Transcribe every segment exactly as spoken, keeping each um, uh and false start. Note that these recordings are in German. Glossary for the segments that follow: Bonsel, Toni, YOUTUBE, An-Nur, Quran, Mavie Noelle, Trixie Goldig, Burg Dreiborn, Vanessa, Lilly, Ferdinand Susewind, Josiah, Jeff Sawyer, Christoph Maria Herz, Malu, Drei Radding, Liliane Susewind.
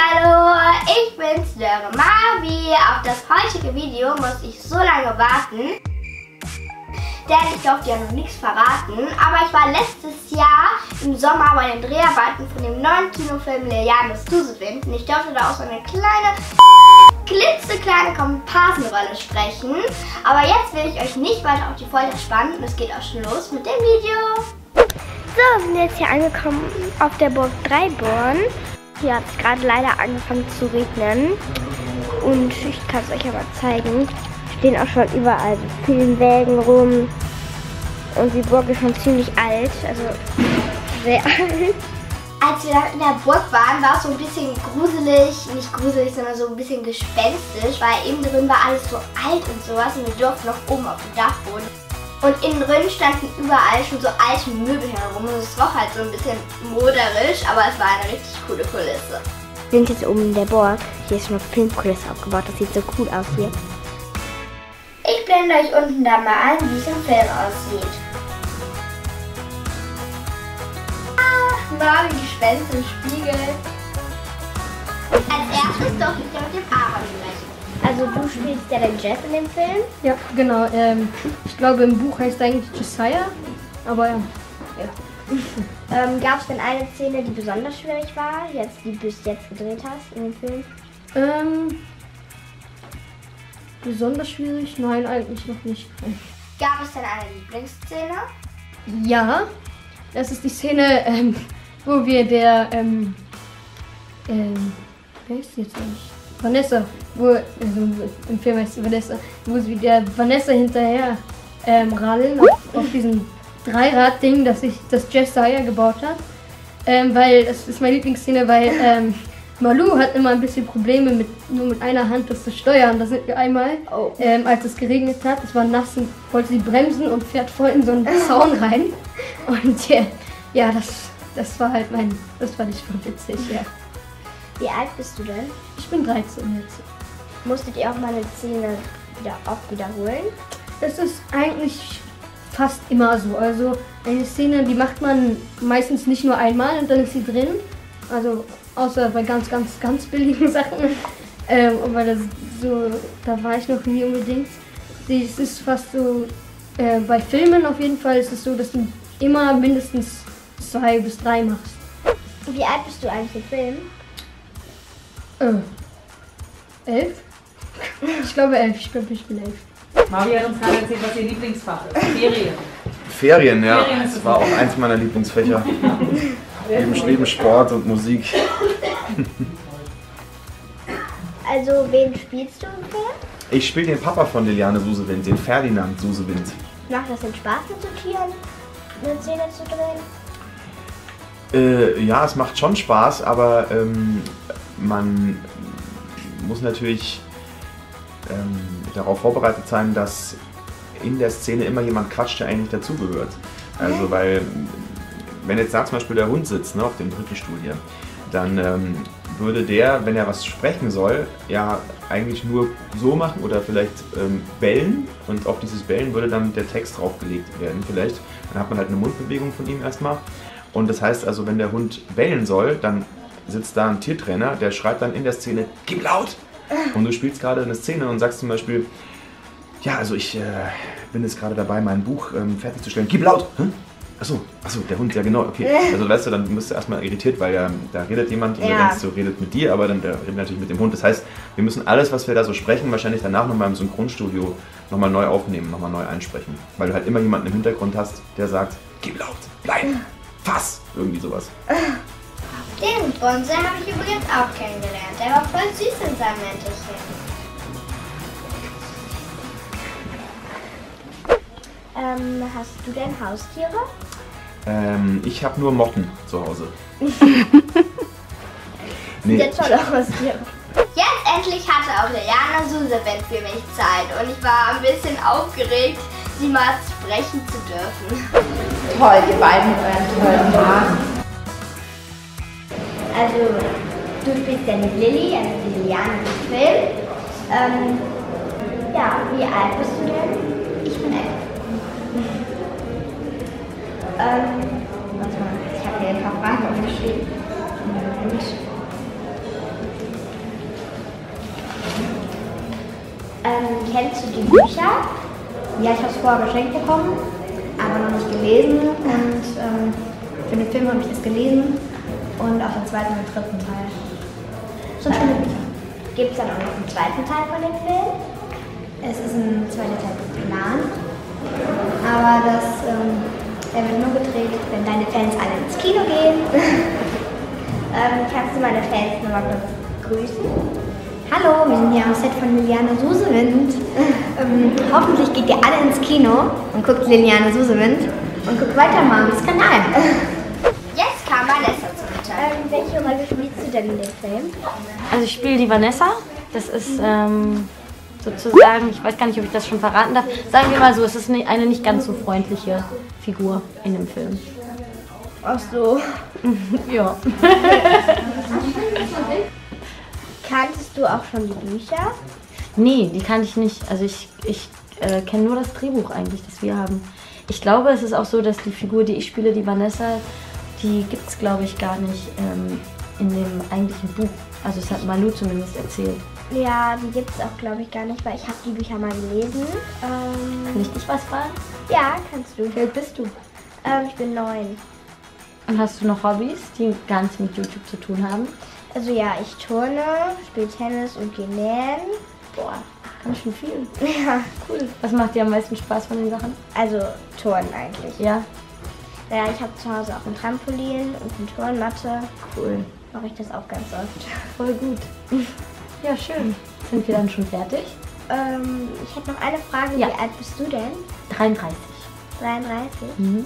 Hallo, ich bin's, eure Mavi. Auf das heutige Video muss ich so lange warten, denn ich durfte ja noch nichts verraten. Aber ich war letztes Jahr im Sommer bei den Dreharbeiten von dem neuen Kinofilm Liliane Susewind. Und ich durfte da auch so eine kleine, klitzekleine Komparsenrolle sprechen. Aber jetzt will ich euch nicht weiter auf die Folter spannen und es geht auch schon los mit dem Video. So, wir sind jetzt hier angekommen auf der Burg Dreiborn. Hier hat es gerade leider angefangen zu regnen und ich kann es euch aber zeigen. Stehen auch schon überall viele Wägen rum und die Burg ist schon ziemlich alt, also sehr alt. Als wir dann in der Burg waren, war es so ein bisschen gruselig, nicht gruselig, sondern so ein bisschen gespenstisch, weil eben drin war alles so alt und sowas und wir durften noch oben auf dem Dachboden. Und innen drin standen überall schon so alte Möbel herum und es roch halt so ein bisschen moderisch, aber es war eine richtig coole Kulisse. Wir sind jetzt oben in der Burg. Hier ist schon eine Filmkulisse aufgebaut, das sieht so cool aus hier. Ich blende euch unten dann mal an, wie es im Film aussieht. Ach, Marvin, Gespenster im Spiegel. Als erstes durfte ich ja mit dem Aaron sprechen. Also du spielst ja den Jeff in dem Film? Ja, genau. Ähm, ich glaube im Buch heißt er eigentlich Josiah, aber ja. ja. ähm, Gab es denn eine Szene, die besonders schwierig war, jetzt, die du bis jetzt gedreht hast in dem Film? Ähm, besonders schwierig? Nein, eigentlich noch nicht. Gab es denn eine Lieblingsszene? Ja, das ist die Szene, ähm, wo wir der, ähm, ähm, wer ist jetzt eigentlich? Vanessa, wo, also im Film heißt sie Vanessa, wo sie der Vanessa hinterher ähm, rallen auf, auf diesem Drei Radding, das ich, das Jeff Sawyer gebaut hat. Ähm, weil, das ist meine Lieblingsszene, weil ähm, Malu hat immer ein bisschen Probleme mit, nur mit einer Hand das zu steuern. Da sind wir einmal, oh. ähm, als es geregnet hat, es war nass und wollte sie bremsen und fährt voll in so einen Zaun rein. Und ja, ja das, das war halt mein, das fand ich schon witzig, ja. Wie alt bist du denn? Ich bin dreizehn jetzt. Musstet ihr auch mal eine Szene wieder oft wiederholen? Das ist eigentlich fast immer so. Also eine Szene, die macht man meistens nicht nur einmal und dann ist sie drin. Also außer bei ganz, ganz, ganz billigen Sachen. Ähm, aber das so, da war ich noch nie unbedingt. Es ist fast so, äh, bei Filmen auf jeden Fall ist es so, dass du immer mindestens zwei bis drei machst. Wie alt bist du eigentlich im Film? Oh. Elf? Ich glaube elf, ich glaube ich bin elf. Mavi hat uns gerade erzählt, was ihr Lieblingsfach ist. Ferien. Ferien, ja. Ferien, das war auch eins meiner Lieblingsfächer. Neben, neben Sport und Musik. Also wen spielst du ungefähr? Ich spiele den Papa von Liliane Susewind, den Ferdinand Susewind. Macht das denn Spaß mit so Tieren, eine Szene zu drehen? Äh, ja, es macht schon Spaß, aber ähm, man muss natürlich ähm, darauf vorbereitet sein, dass in der Szene immer jemand quatscht, der eigentlich dazugehört. Also weil, wenn jetzt da zum Beispiel der Hund sitzt, ne, auf dem Drückestuhl hier, dann ähm, würde der, wenn er was sprechen soll, ja eigentlich nur so machen oder vielleicht ähm, bellen und auf dieses Bellen würde dann der Text draufgelegt werden vielleicht. Dann hat man halt eine Mundbewegung von ihm erstmal und das heißt also, wenn der Hund bellen soll, dann sitzt da ein Tiertrainer, der schreibt dann in der Szene, gib laut! Und du spielst gerade eine Szene und sagst zum Beispiel, ja, also ich äh, bin jetzt gerade dabei, mein Buch ähm, fertigzustellen, gib laut! Hm? Achso, achso, der Hund, ja genau, okay. Also weißt du, dann bist du erstmal irritiert, weil ja, da redet jemand und ja, du denkst, du redet mit dir, aber dann der redet natürlich mit dem Hund. Das heißt, wir müssen alles, was wir da so sprechen, wahrscheinlich danach nochmal im Synchronstudio nochmal neu aufnehmen, nochmal neu einsprechen. Weil du halt immer jemanden im Hintergrund hast, der sagt, gib laut, bleib, fass, irgendwie sowas. Den Bonsel habe ich übrigens auch kennengelernt. Der war voll süß in seinem Enterchen. Ähm, hast du denn Haustiere? Ähm, ich habe nur Motten zu Hause. Nee. Sind ja tolle Haustiere. Jetzt endlich hatte auch Liliane Susewind für mich Zeit und ich war ein bisschen aufgeregt, sie mal sprechen zu dürfen. Toll, ihr beiden mit euren tollen Haaren. Also, du spielst ja die Lilly, also die Liliane im Film. Ähm, ja, wie alt bist du denn? Ich bin elf. ähm, warte mal, ich habe dir ein paar Fragen aufgeschrieben. Und kennst du die Bücher? Ja, ich habe es vorher geschenkt bekommen, aber noch nicht gelesen. Und ähm, für den Film habe ich es gelesen und auch den zweiten und dritten Teil. Schon schöne Bücher. Gibt es dann auch noch einen zweiten Teil von dem Film? Es ist ein zweiter Teil geplant, aber das, ähm, der wird nur gedreht, wenn deine Fans alle ins Kino gehen. ähm, kannst du meine Fans nochmal grüßen? Hallo, wir sind hier am Set von Liliane Susewind. ähm, hoffentlich geht ihr alle ins Kino und guckt Liliane Susewind und guckt weiter Mams Kanal. Jetzt kam Vanessa zu Twitter. Ähm, welche Rolle spielst du denn in dem Film? Also ich spiele die Vanessa. Das ist ähm, sozusagen, ich weiß gar nicht, ob ich das schon verraten darf. Sagen wir mal so, es ist eine nicht ganz so freundliche Figur in dem Film. Ach so. Ja. Kanntest du auch schon die Bücher? Nee, die kannte ich nicht. Also ich, ich äh, kenne nur das Drehbuch eigentlich, das wir haben. Ich glaube, es ist auch so, dass die Figur, die ich spiele, die Vanessa, die gibt es, glaube ich, gar nicht ähm, in dem eigentlichen Buch. Also es hat Malu zumindest erzählt. Ja, die gibt es auch, glaube ich, gar nicht, weil ich habe die Bücher mal gelesen. Ähm, Kann ich dich was fragen? Ja, kannst du. Wie alt bist du? Ähm, ich bin neun. Und hast du noch Hobbys, die gar nichts mit YouTube zu tun haben? Also ja, ich turne, spiele Tennis und gehe nähen. Boah, ganz schön viel. Ja, cool. Was macht dir am meisten Spaß von den Sachen? Also Turnen eigentlich. Ja? Ja, ich habe zu Hause auch ein Trampolin und eine Turnmatte. Cool. Mache ich das auch ganz oft. Voll gut. Ja, schön. Sind wir dann schon fertig? Ähm, ich hätte noch eine Frage. Ja. Wie alt bist du denn? dreiunddreißig. dreiunddreißig? Mhm.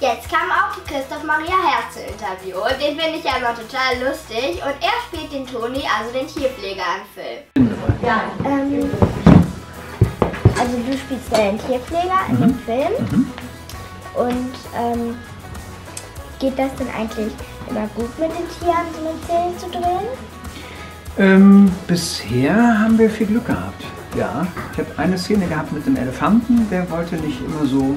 Jetzt kam auch die Christoph Maria Herz zu Interview und den finde ich ja immer total lustig und er spielt den Toni, also den Tierpfleger im Film. Ja, ähm, also du spielst ja den Tierpfleger mhm. in dem Film mhm. und ähm, geht das denn eigentlich immer gut mit den Tieren, so mit Szenen zu drehen? Ähm, bisher haben wir viel Glück gehabt. Ja, ich habe eine Szene gehabt mit dem Elefanten, der wollte nicht immer so,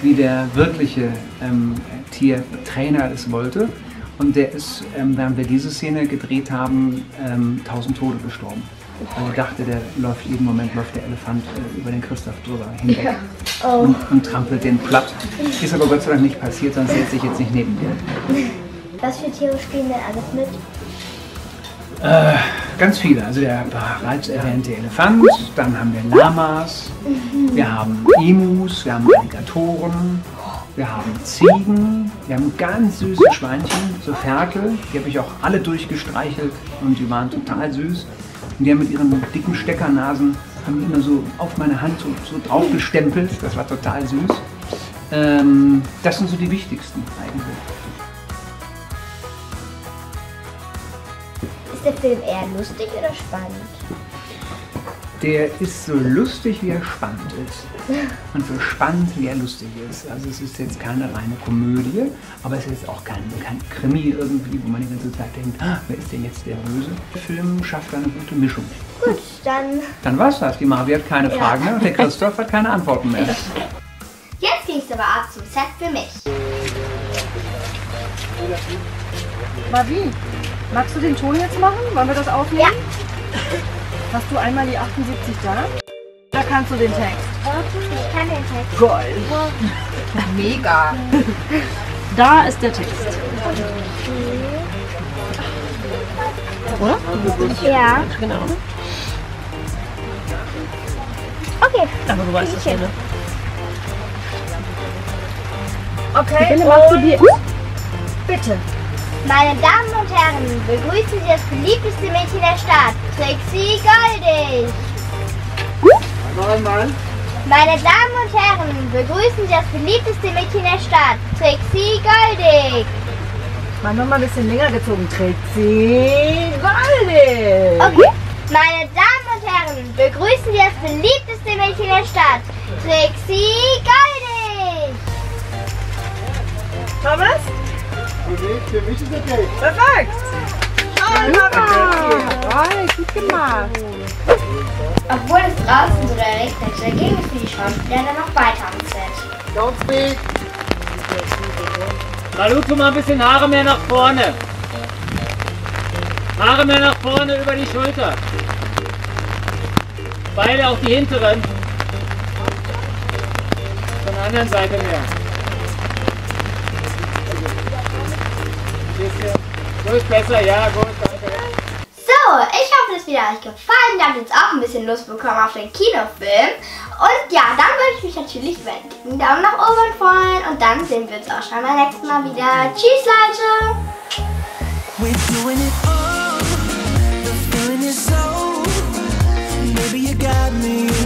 wie der wirkliche ähm, Tiertrainer es wollte. Und der ist, ähm, während wir diese Szene gedreht haben, ähm, tausend Tode gestorben. Also dachte, der läuft jeden Moment läuft der Elefant äh, über den Christoph drüber hinweg ja. oh. und, und trampelt den platt. Ist aber Gott sei Dank nicht passiert, sonst setze ich jetzt nicht neben dir. Was für Tiere spielen denn alles mit? Äh, ganz viele. Also der bereits erwähnte Elefant, dann haben wir Lamas, wir haben Emus, wir haben Alligatoren, wir haben Ziegen, wir haben ganz süße Schweinchen, so Ferkel, die habe ich auch alle durchgestreichelt und die waren total süß. Und die haben mit ihren dicken Steckernasen, haben immer so auf meine Hand so, so drauf gestempelt, das war total süß. Ähm, das sind so die wichtigsten eigentlich. Ist der Film eher lustig oder spannend? Der ist so lustig, wie er spannend ist. Und so spannend, wie er lustig ist. Also es ist jetzt keine reine Komödie, aber es ist auch kein, kein Krimi irgendwie, wo man die ganze Zeit denkt, ah, wer ist denn jetzt der Böse? Der Film schafft eine gute Mischung. Gut, dann... Dann war's das. Die Mavi hat keine ja. Fragen mehr und der Christoph hat keine Antworten mehr. Jetzt ging's aber ab zum Set für mich. Mavi! Magst du den Ton jetzt machen? Wollen wir das aufnehmen? Ja. Hast du einmal die achtundsiebzig da? Da kannst du den Text. Ich kann den Text. Gold. Mega. Da ist der Text. Oder? Ja. Genau. Okay. Aber du weißt das schon. Okay. Bitte machst du die. Bitte. Meine Damen und Herren, begrüßen Sie das beliebteste Mädchen der Stadt, Trixie Goldig. Einmal, einmal. Meine Damen und Herren, begrüßen Sie das beliebteste Mädchen der Stadt, Trixie Goldig. Mal noch mal ein bisschen länger gezogen, Trixie Goldig. Okay. Meine Damen und Herren, begrüßen Sie das beliebteste Mädchen der Stadt, Trixie Goldig. Thomas? Für mich ist okay. Perfekt! Toll, gut gemacht! Obwohl es draußen so der Regnete, ging es für die Schauspieler noch weiter am Set. Laufweg! Malu, tu mal ein bisschen Haare mehr nach vorne. Haare mehr nach vorne über die Schulter. Beide auf die hinteren. Von der anderen Seite mehr. Gut, besser, ja, gut, danke. So, ich hoffe, das Video hat euch gefallen. Ihr habt jetzt auch ein bisschen Lust bekommen auf den Kinofilm. Und ja, dann würde ich mich natürlich über einen Daumen nach oben freuen. Und dann sehen wir uns auch schon beim nächsten Mal wieder. Tschüss, Leute! Got me.